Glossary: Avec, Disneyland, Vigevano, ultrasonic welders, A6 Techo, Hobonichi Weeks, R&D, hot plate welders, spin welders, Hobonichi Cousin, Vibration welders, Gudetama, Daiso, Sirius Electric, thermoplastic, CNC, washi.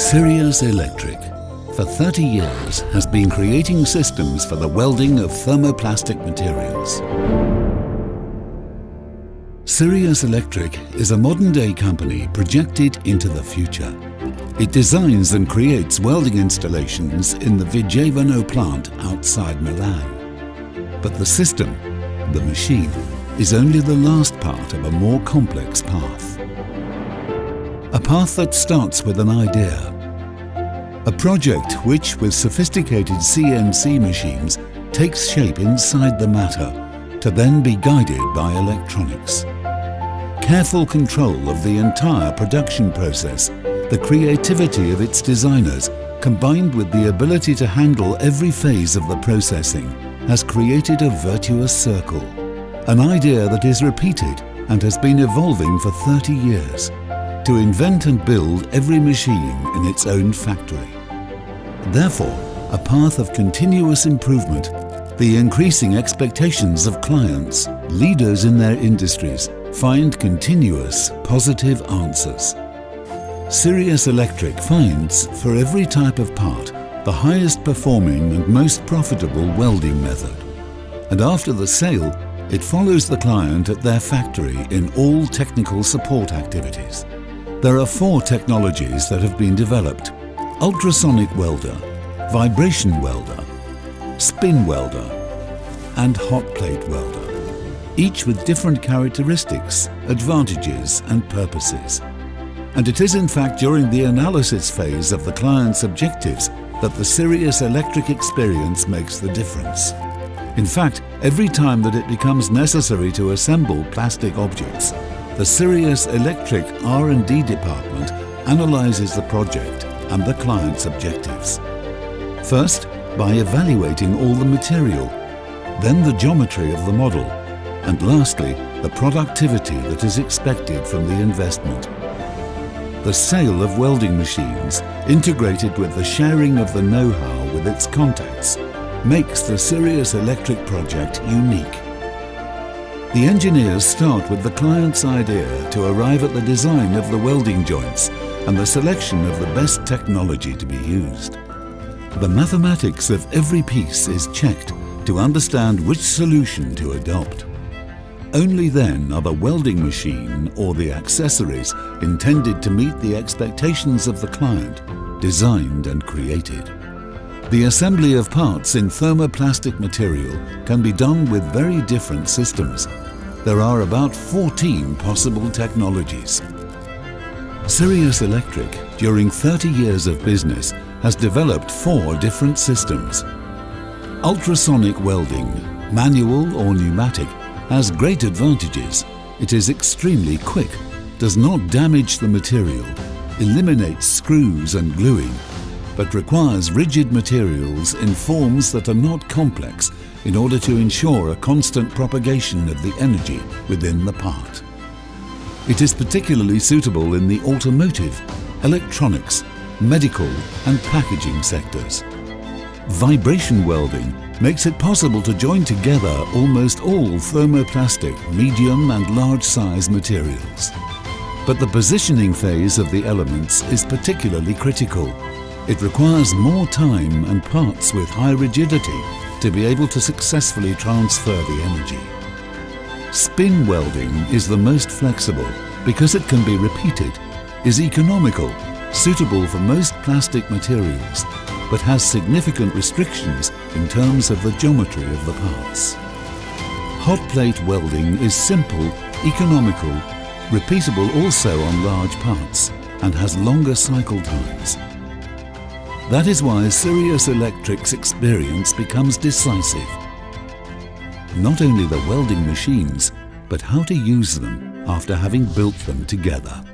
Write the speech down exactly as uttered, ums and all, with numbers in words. Sirius Electric, for thirty years, has been creating systems for the welding of thermoplastic materials. Sirius Electric is a modern-day company projected into the future. It designs and creates welding installations in the Vigevano plant outside Milan. But the system, the machine, is only the last part of a more complex path. A path that starts with an idea. A project which, with sophisticated C N C machines, takes shape inside the matter, to then be guided by electronics. Careful control of the entire production process, the creativity of its designers, combined with the ability to handle every phase of the processing, has created a virtuous circle. An idea that is repeated and has been evolving for thirty years, to invent and build every machine in its own factory. Therefore, a path of continuous improvement, the increasing expectations of clients, leaders in their industries, find continuous, positive answers. Sirius Electric finds, for every type of part, the highest performing and most profitable welding method. And after the sale, it follows the client at their factory in all technical support activities. There are four technologies that have been developed: ultrasonic welder, vibration welder, spin welder, and hot plate welder, each with different characteristics, advantages, and purposes. And it is in fact during the analysis phase of the client's objectives that the Sirius Electric experience makes the difference. In fact, every time that it becomes necessary to assemble plastic objects, the Sirius Electric R and D department analyzes the project and the client's objectives. First, by evaluating all the material, then the geometry of the model, and lastly, the productivity that is expected from the investment. The sale of welding machines, integrated with the sharing of the know-how with its contacts, makes the Sirius Electric project unique. The engineers start with the client's idea to arrive at the design of the welding joints and the selection of the best technology to be used. The mathematics of every piece is checked to understand which solution to adopt. Only then are the welding machine or the accessories intended to meet the expectations of the client designed and created. The assembly of parts in thermoplastic material can be done with very different systems. There are about fourteen possible technologies. Sirius Electric, during thirty years of business, has developed four different systems. Ultrasonic welding, manual or pneumatic, has great advantages. It is extremely quick, does not damage the material, eliminates screws and gluing, but requires rigid materials in forms that are not complex in order to ensure a constant propagation of the energy within the part. It is particularly suitable in the automotive, electronics, medical and packaging sectors. Vibration welding makes it possible to join together almost all thermoplastic, medium and large size materials. But the positioning phase of the elements is particularly critical. It requires more time and parts with high rigidity to be able to successfully transfer the energy. Spin welding is the most flexible because it can be repeated, is economical, suitable for most plastic materials, but has significant restrictions in terms of the geometry of the parts. Hot plate welding is simple, economical, repeatable also on large parts, and has longer cycle times. That is why Sirius Electric's experience becomes decisive. Not only the welding machines, but how to use them after having built them together.